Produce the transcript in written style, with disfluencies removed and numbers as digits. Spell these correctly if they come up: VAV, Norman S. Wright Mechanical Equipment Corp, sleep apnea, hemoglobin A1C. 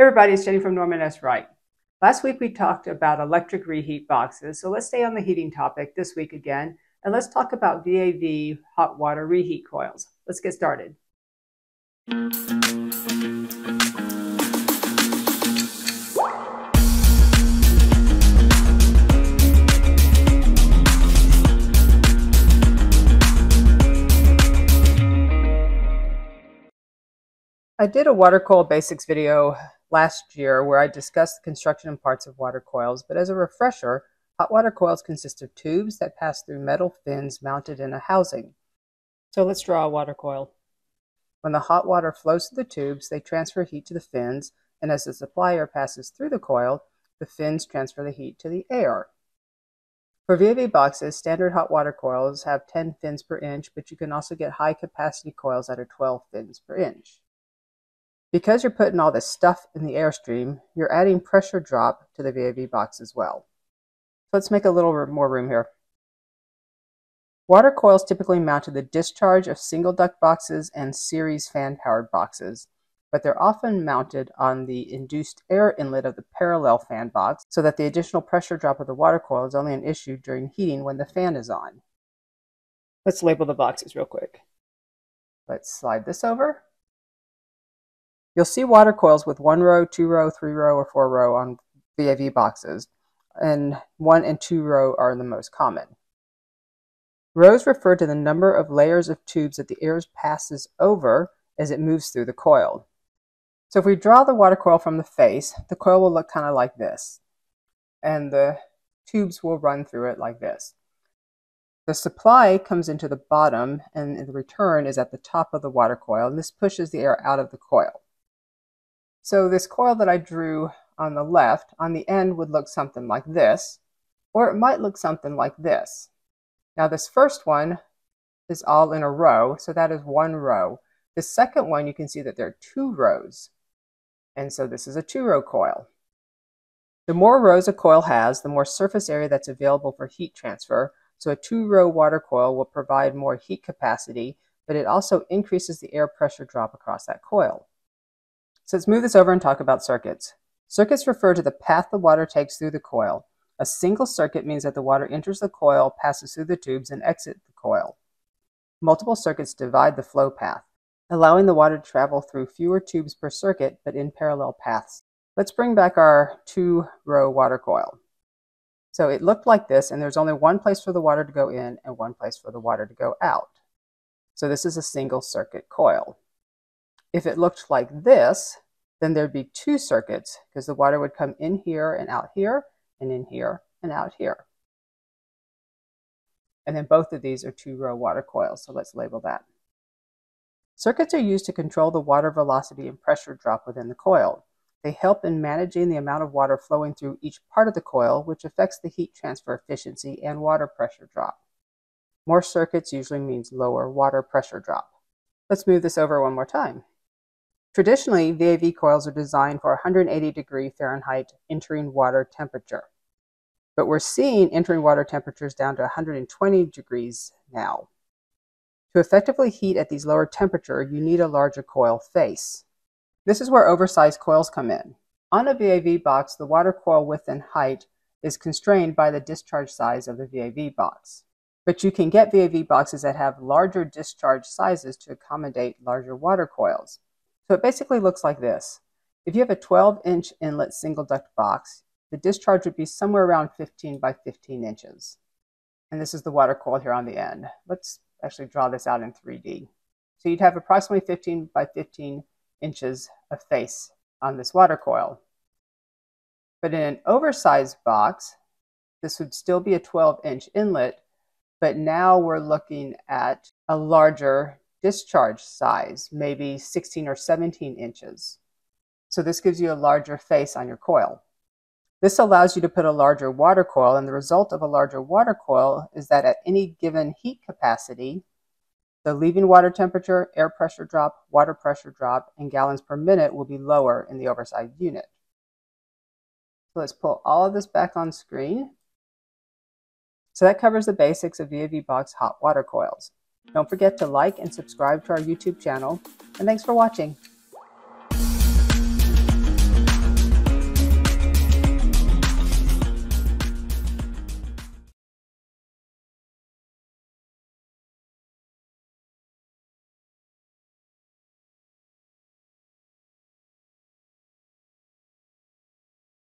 Hey everybody, it's Jenny from Norman S. Wright. Last week we talked about electric reheat boxes, so let's stay on the heating topic this week again, and let's talk about VAV hot water reheat coils. Let's get started. I did a water coil basics video last year where I discussed the construction and parts of water coils, but as a refresher, hot water coils consist of tubes that pass through metal fins mounted in a housing. So let's draw a water coil. When the hot water flows through the tubes, they transfer heat to the fins, and as the supply air passes through the coil, the fins transfer the heat to the air. For VAV boxes, standard hot water coils have 10 fins per inch, but you can also get high capacity coils that are 12 fins per inch. Because you're putting all this stuff in the airstream, you're adding pressure drop to the VAV box as well. So let's make a little more room here. Water coils typically mount to the discharge of single duct boxes and series fan powered boxes, but they're often mounted on the induced air inlet of the parallel fan box so that the additional pressure drop of the water coil is only an issue during heating when the fan is on. Let's label the boxes real quick. Let's slide this over. You'll see water coils with 1 row, 2 row, 3 row, or 4 row on VAV boxes, and 1 and 2 row are the most common. Rows refer to the number of layers of tubes that the air passes over as it moves through the coil. So if we draw the water coil from the face, the coil will look kind of like this, and the tubes will run through it like this. The supply comes into the bottom, and the return is at the top of the water coil, and this pushes the air out of the coil. So this coil that I drew on the left, on the end would look something like this, or it might look something like this. Now this first one is all in a row, so that is 1 row. The second one, you can see that there are 2 rows, and so this is a 2-row coil. The more rows a coil has, the more surface area that's available for heat transfer, so a 2-row water coil will provide more heat capacity, but it also increases the air pressure drop across that coil. So let's move this over and talk about circuits. Circuits refer to the path the water takes through the coil. A single circuit means that the water enters the coil, passes through the tubes, and exits the coil. Multiple circuits divide the flow path, allowing the water to travel through fewer tubes per circuit, but in parallel paths. Let's bring back our 2-row water coil. So it looked like this, and there's only one place for the water to go in and one place for the water to go out. So this is a single circuit coil. If it looked like this, then there'd be 2 circuits because the water would come in here and out here, and in here and out here. And then both of these are 2-row water coils, so let's label that. Circuits are used to control the water velocity and pressure drop within the coil. They help in managing the amount of water flowing through each part of the coil, which affects the heat transfer efficiency and water pressure drop. More circuits usually means lower water pressure drop. Let's move this over one more time. Traditionally, VAV coils are designed for 180 degree Fahrenheit entering water temperature, but we're seeing entering water temperatures down to 120 degrees now. To effectively heat at these lower temperatures, you need a larger coil face. This is where oversized coils come in. On a VAV box, the water coil width and height is constrained by the discharge size of the VAV box. But you can get VAV boxes that have larger discharge sizes to accommodate larger water coils. So it basically looks like this. If you have a 12-inch inlet single duct box, the discharge would be somewhere around 15 by 15 inches. And this is the water coil here on the end. Let's actually draw this out in 3D. So you'd have approximately 15 by 15 inches of face on this water coil. But in an oversized box, this would still be a 12-inch inlet, but now we're looking at a larger discharge size, maybe 16 or 17 inches. So this gives you a larger face on your coil. This allows you to put a larger water coil, and the result of a larger water coil is that at any given heat capacity, the leaving water temperature, air pressure drop, water pressure drop, and gallons per minute will be lower in the oversized unit. So let's pull all of this back on screen. So that covers the basics of VAV box hot water coils. Don't forget to like and subscribe to our YouTube channel, and thanks for watching.